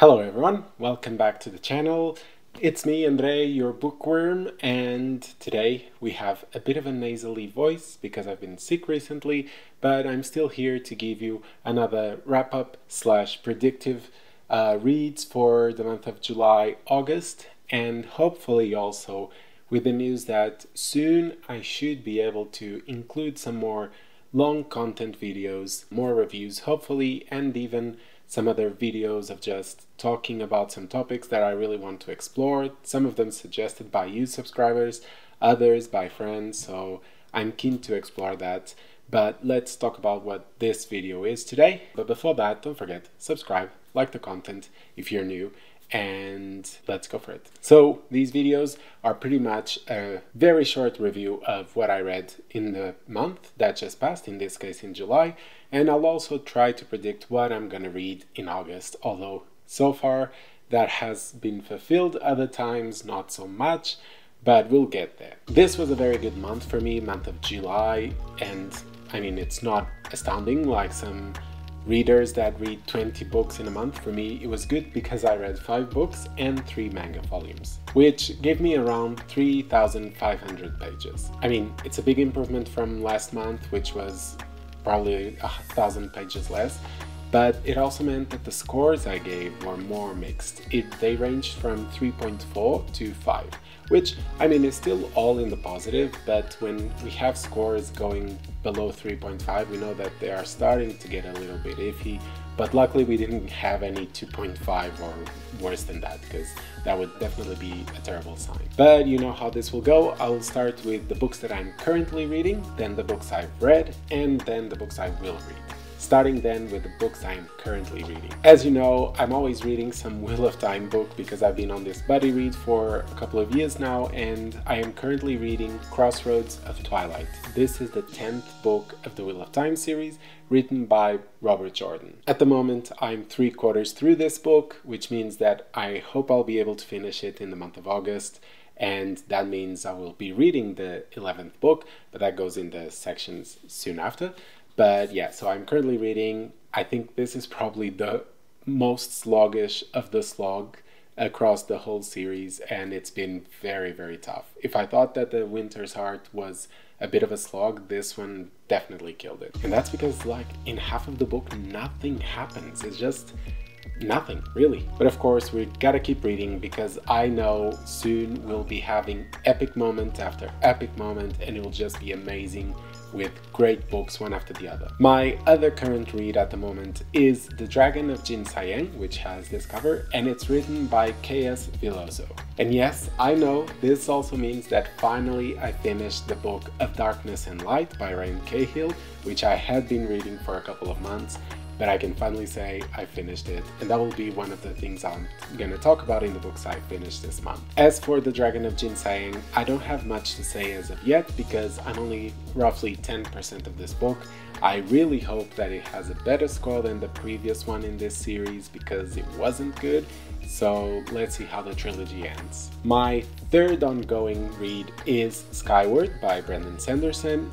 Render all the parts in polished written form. Hello everyone, welcome back to the channel. It's me, André, your bookworm, and today we have a bit of a nasally voice because I've been sick recently, but I'm still here to give you another wrap-up slash predictive reads for the month of July, August, and hopefully also with the news that soon I should be able to include some more long content videos, more reviews hopefully, and even some other videos of just talking about some topics that I really want to explore, some of them suggested by you subscribers, others by friends, so I'm keen to explore that. But let's talk about what this video is today. But before that, don't forget, subscribe, like the content if you're new, and let's go for it. So these videos are pretty much a very short review of what I read in the month that just passed, in this case in July, and I'll also try to predict what I'm gonna read in August, although so far that has been fulfilled, other times not so much, but we'll get there. This was a very good month for me, month of July, and I mean it's not astounding like some readers that read 20 books in a month. For me it was good because I read 5 books and 3 manga volumes, which gave me around 3,500 pages. I mean, it's a big improvement from last month, which was probably 1,000 pages less, but it also meant that the scores I gave were more mixed. They ranged from 3.4 to 5, which, I mean, is still all in the positive, but when we have scores going below 3.5, we know that they are starting to get a little bit iffy, but luckily we didn't have any 2.5 or worse than that, because that would definitely be a terrible sign. But you know how this will go. I'll start with the books that I'm currently reading, then the books I've read, and then the books I will read. Starting then with the books I am currently reading. As you know, I'm always reading some Wheel of Time book because I've been on this buddy read for a couple of years now, and I am currently reading Crossroads of Twilight. This is the 10th book of the Wheel of Time series, written by Robert Jordan. At the moment, I'm 3/4 through this book, which means that I hope I'll be able to finish it in the month of August, and that means I will be reading the 11th book, but that goes in the sections soon after. But yeah, so I'm currently reading, I think this is probably the most sluggish of the slog across the whole series, and it's been very, very tough. If I thought that the Winter's Heart was a bit of a slog, this one definitely killed it. And that's because, like, in half of the book, nothing happens. It's just nothing, really. But of course, we gotta keep reading because I know soon we'll be having epic moment after epic moment, and it'll just be amazing, with great books one after the other. My other current read at the moment is The Dragon of Jin-Sayeng, which has this cover, and it's written by K.S. Villoso. And yes, I know this also means that finally I finished the book Of Darkness and Light by Ryan Cahill, which I had been reading for a couple of months, but I can finally say I finished it, and that will be one of the things I'm gonna talk about in the books I finished this month. As for The Dragon of Jin-Sayeng, I don't have much to say as of yet because I'm only roughly 10% of this book. I really hope that it has a better score than the previous one in this series because it wasn't good, so let's see how the trilogy ends. My third ongoing read is Skyward by Brandon Sanderson.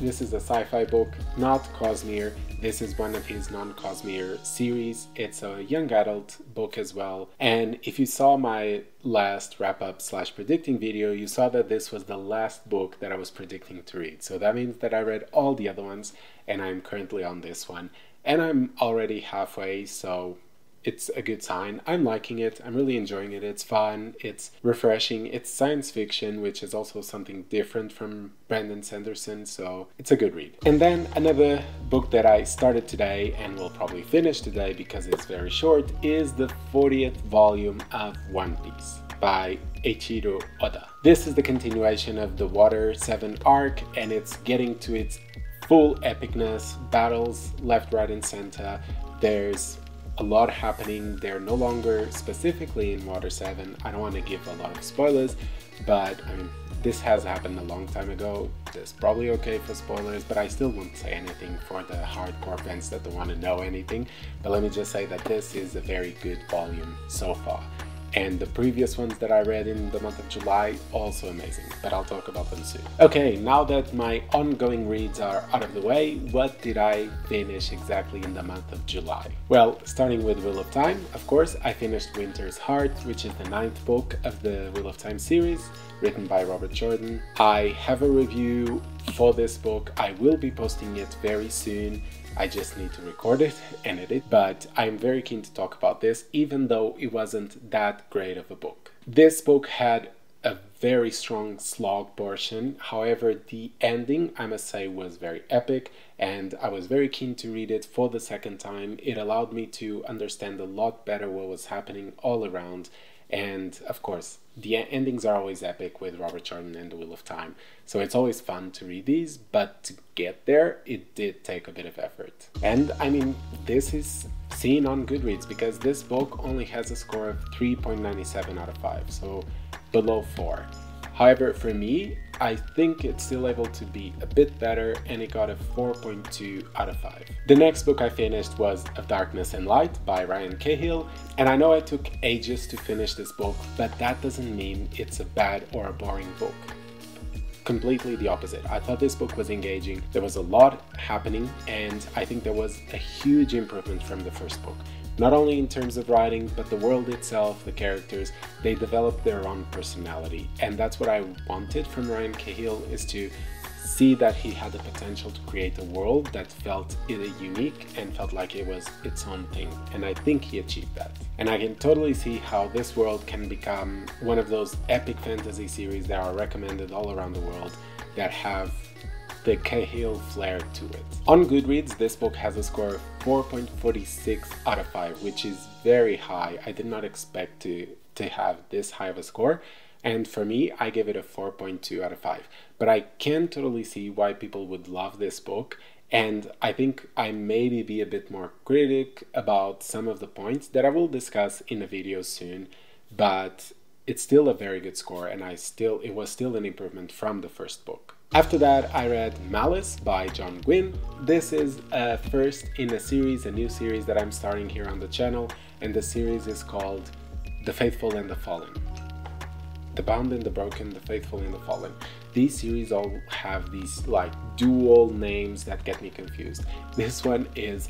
This is a sci-fi book, not Cosmere. This is one of his non-Cosmere series. It's a young adult book as well. And if you saw my last wrap-up slash predicting video, you saw that this was the last book that I was predicting to read. So that means that I read all the other ones, and I'm currently on this one. And I'm already halfway, so it's a good sign. I'm liking it. I'm really enjoying it. It's fun. It's refreshing. It's science fiction, which is also something different from Brandon Sanderson, so it's a good read. And then another book that I started today and will probably finish today because it's very short is the 40th volume of One Piece by Eiichiro Oda. This is the continuation of the Water 7 arc, and it's getting to its full epicness. Battles left, right, and center. There's a lot happening. They're no longer specifically in Water 7. I don't want to give a lot of spoilers, but I mean, this has happened a long time ago. It's probably okay for spoilers, but I still won't say anything for the hardcore fans that don't want to know anything. But let me just say that this is a very good volume so far. and the previous ones that I read in the month of July, also amazing, but I'll talk about them soon. Okay, now that my ongoing reads are out of the way, what did I finish exactly in the month of July? Well, starting with Wheel of Time, of course, I finished Winter's Heart, which is the 9th book of the Wheel of Time series, written by Robert Jordan. I have a review for this book. I will be posting it very soon. I just need to record it and edit it, but I'm very keen to talk about this, even though it wasn't that great of a book. This book had a very strong slog portion, however the ending, I must say, was very epic, and I was very keen to read it for the second time. It allowed me to understand a lot better what was happening all around, and of course, the endings are always epic with Robert Jordan and the Wheel of Time, so it's always fun to read these, but to get there, it did take a bit of effort. And I mean, this is seen on Goodreads, because this book only has a score of 3.97 out of 5, so below 4. However, for me, I think it's still able to be a bit better, and it got a 4.2 out of 5. The next book I finished was Of Darkness and Light by Ryan Cahill, and I know I took ages to finish this book, but that doesn't mean it's a bad or a boring book. Completely the opposite. I thought this book was engaging, there was a lot happening, and I think there was a huge improvement from the first book. Not only in terms of writing, but the world itself, the characters, they develop their own personality. And that's what I wanted from Ryan Cahill, is to see that he had the potential to create a world that felt either unique and felt like it was its own thing. And I think he achieved that. And I can totally see how this world can become one of those epic fantasy series that are recommended all around the world that have the Cahill flair to it. On Goodreads, this book has a score of 4.46 out of 5, which is very high. I did not expect to have this high of a score, and for me, I gave it a 4.2 out of 5. But I can totally see why people would love this book, and I think I maybe be a bit more critic about some of the points that I will discuss in a video soon, but it's still a very good score, and it was still an improvement from the first book. After that, I read Malice by John Gwynne. This is a first in a series, a new series that I'm starting here on the channel, and the series is called The Faithful and the Fallen. The Bound and the Broken, The Faithful and the Fallen. These series all have these like dual names that get me confused. This one is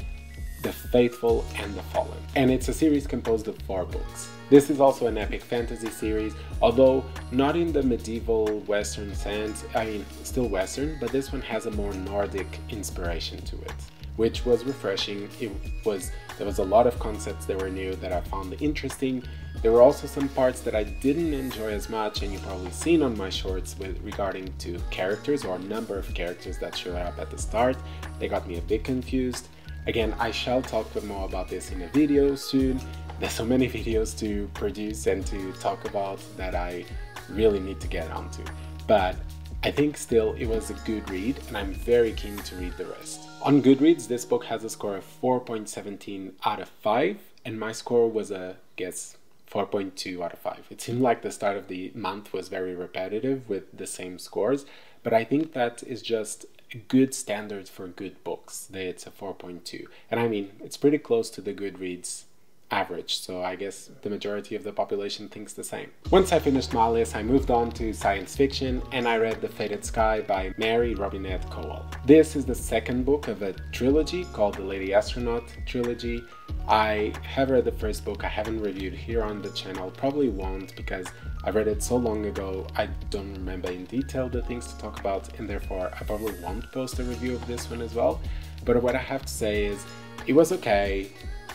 The Faithful and the Fallen, and it's a series composed of 4 books. This is also an epic fantasy series, although not in the medieval Western sense. I mean, still Western, but this one has a more Nordic inspiration to it, which was refreshing. There was a lot of concepts that were new that I found interesting. There were also some parts that I didn't enjoy as much, and you've probably seen on my shorts with regarding to characters or number of characters that showed up at the start. They got me a bit confused. Again, I shall talk more about this in a video soon. There's so many videos to produce and to talk about that I really need to get onto. But I think still it was a good read, and I'm very keen to read the rest. On Goodreads, this book has a score of 4.17 out of 5, and my score was, I guess, 4.2 out of 5. It seemed like the start of the month was very repetitive with the same scores, but I think that is just good standard for good books. It's a 4.2, and I mean, it's pretty close to the Goodreads average, so I guess the majority of the population thinks the same. Once I finished Malice, I moved on to science fiction, and I read The Fated Sky by Mary Robinette Kowal. This is the second book of a trilogy called The Lady Astronaut Trilogy. I have read the first book. I haven't reviewed here on the channel, probably won't, because I read it so long ago I don't remember in detail the things to talk about, and therefore I probably won't post a review of this one as well. But what I have to say is, it was okay.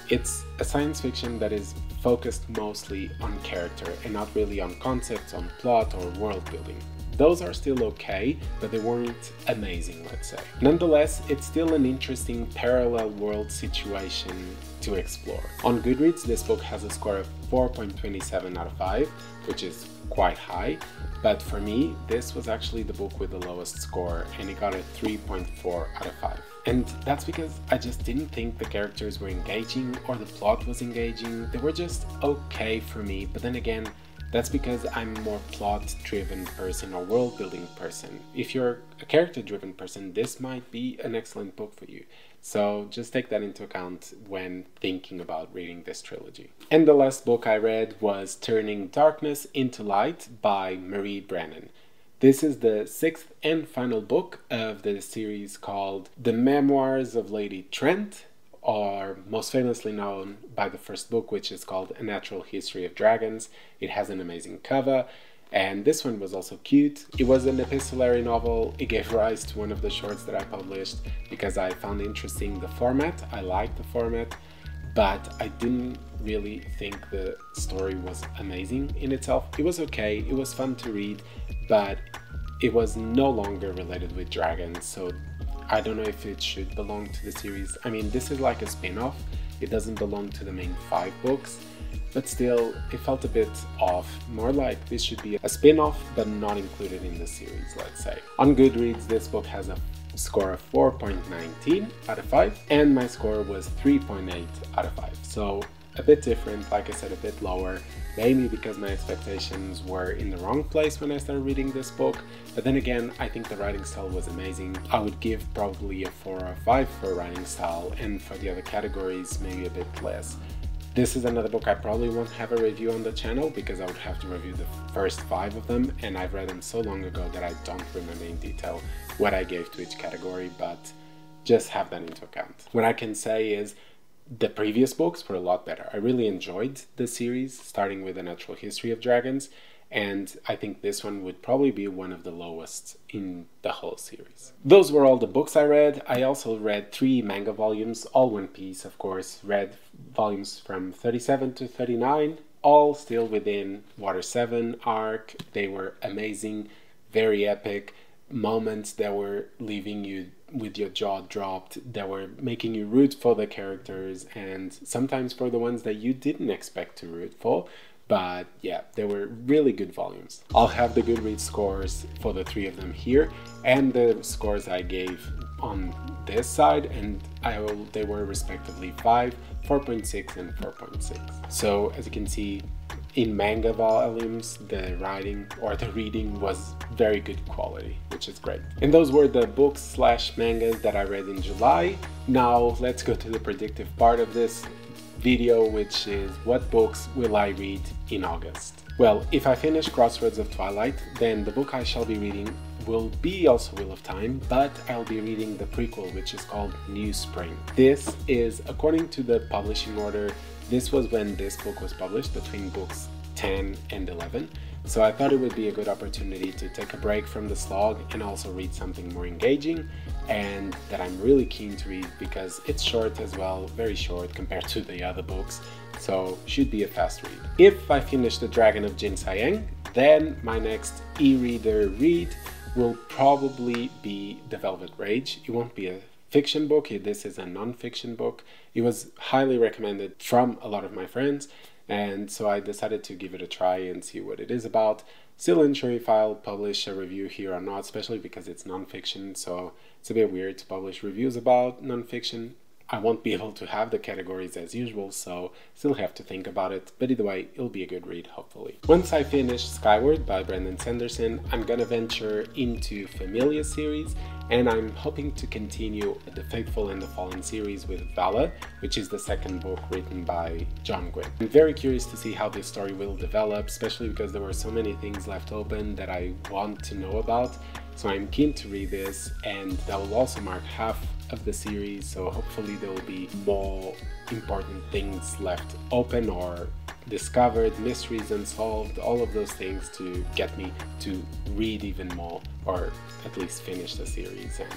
It's a science fiction that is focused mostly on character and not really on concepts, on plot or world building. Those are still okay, but they weren't amazing, let's say. Nonetheless, it's still an interesting parallel world situation to explore. On Goodreads, this book has a score of 4.27 out of 5, which is quite high, but for me, this was actually the book with the lowest score, and it got a 3.4 out of 5. And that's because I just didn't think the characters were engaging or the plot was engaging. They were just okay for me, but then again, That's because I'm a more plot-driven person or world-building person. If you're a character-driven person, this might be an excellent book for you. So just take that into account when thinking about reading this trilogy. And the last book I read was Turning Darkness into Light by Marie Brennan. This is the sixth and final book of the series called The Memoirs of Lady Trent, or most famously known by the first book, which is called A Natural History of Dragons. It has an amazing cover, and this one was also cute. It was an epistolary novel. It gave rise to one of the shorts that I published because I found interesting the format. I liked the format, but I didn't really think the story was amazing in itself. It was okay, it was fun to read, but it was no longer related with dragons, so I don't know if it should belong to the series. I mean, this is like a spin-off. It doesn't belong to the main five books, but still, it felt a bit off. More like this should be a spin-off, but not included in the series, let's say. On Goodreads, this book has a score of 4.19 out of 5, and my score was 3.8 out of 5. So a bit different, like I said, a bit lower, maybe because my expectations were in the wrong place when I started reading this book. But then again, I think the writing style was amazing. I would give probably a 4 or 5 for writing style, and for the other categories, maybe a bit less. This is another book I probably won't have a review on the channel because I would have to review the first 5 of them, and I've read them so long ago that I don't remember in detail what I gave to each category, but just have that into account. What I can say is the previous books were a lot better. I really enjoyed the series, starting with A Natural History of Dragons, and I think this one would probably be one of the lowest in the whole series. Those were all the books I read. I also read 3 manga volumes, all One Piece, of course, read volumes from 37 to 39, all still within Water 7 arc. They were amazing, very epic, moments that were leaving you with your jaw dropped, that were making you root for the characters, and sometimes for the ones that you didn't expect to root for. But yeah, they were really good volumes. I'll have the Goodreads scores for the 3 of them here, and the scores I gave on this side, and they were respectively 5, 4.6 and 4.6. So as you can see, in manga volumes, the writing or the reading was very good quality, which is great. And those were the books / mangas that I read in July. Now let's go to the predictive part of this video, which is what books will I read in August? Well, if I finish Crossroads of Twilight, then the book I shall be reading will be also Wheel of Time, but I'll be reading the prequel, which is called New Spring. This is, according to the publishing order, this was when this book was published, between books 10 and 11, so I thought it would be a good opportunity to take a break from the slog and also read something more engaging and that I'm really keen to read because it's short as well, very short compared to the other books, so should be a fast read. If I finish The Dragon of Jin-Sayeng, then my next e-reader read will probably be The Velvet Rage. It won't be a fiction book, this is a non-fiction book. It was highly recommended from a lot of my friends, and so I decided to give it a try and see what it is about. Still unsure if I'll publish a review here or not, especially because it's non-fiction, so it's a bit weird to publish reviews about non-fiction. I won't be able to have the categories as usual, so still have to think about it, but either way, it'll be a good read, hopefully. Once I finish Skyward by Brandon Sanderson, I'm gonna venture into Familia series, and I'm hoping to continue the Faithful and the Fallen series with Vala, which is the second book written by John Gwynne. I'm very curious to see how this story will develop, especially because there were so many things left open that I want to know about, so I'm keen to read this, and that will also mark half of the series, so hopefully there will be more important things left open or discovered, mysteries unsolved, all of those things to get me to read even more or at least finish the series and,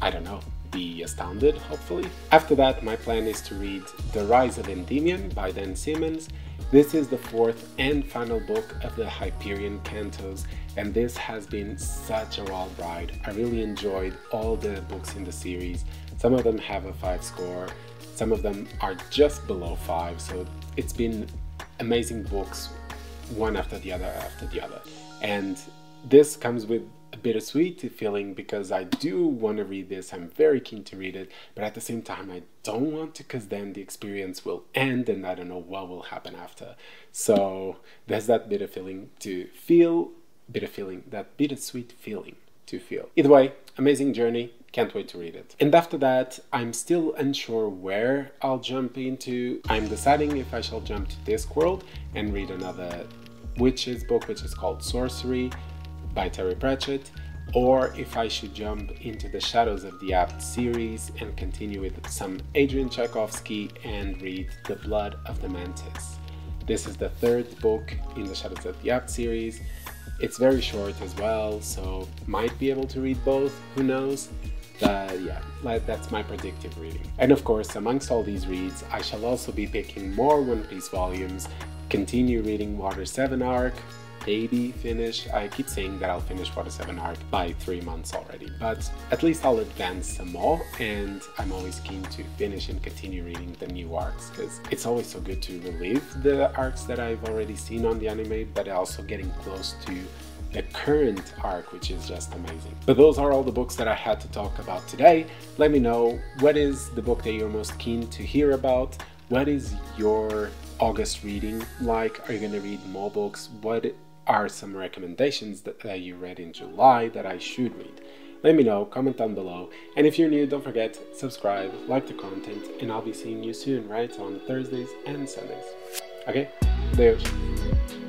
I don't know, be astounded, hopefully. After that, my plan is to read The Rise of Endymion by Dan Simmons. This is the 4th and final book of the Hyperion Cantos, and this has been such a wild ride. I really enjoyed all the books in the series. Some of them have a 5 score, some of them are just below 5, so it's been amazing books, one after the other. And this comes with a bittersweet feeling because I do want to read this, I'm very keen to read it, but at the same time I don't want to because then the experience will end and I don't know what will happen after. So there's that bitter feeling to feel, that bittersweet feeling to feel. Either way, amazing journey, can't wait to read it. And after that, I'm still unsure where I'll jump into. I'm deciding if I shall jump to Discworld and read another witches book, which is called Sorcery by Terry Pratchett, or if I should jump into the Shadows of the Apt series and continue with some Adrian Tchaikovsky and read The Blood of the Mantis. This is the third book in the Shadows of the Apt series. It's very short as well, so might be able to read both, who knows? But yeah, that's my predictive reading. And of course, amongst all these reads, I shall also be picking more One Piece volumes, continue reading Water 7 arc, maybe finish. I keep saying that I'll finish Water 7 arc by 3 months already, but at least I'll advance some more, and I'm always keen to finish and continue reading the new arcs because it's always so good to relive the arcs that I've already seen on the anime, but also getting close to the current arc, which is just amazing. But those are all the books that I had to talk about today. Let me know, what is the book that you're most keen to hear about? What is your August reading like? Are you going to read more books? What are some recommendations that you read in July that I should read? Let me know, comment down below, and if you're new, don't forget, subscribe, like the content, and I'll be seeing you soon, right? On Thursdays and Sundays. Okay? Adios.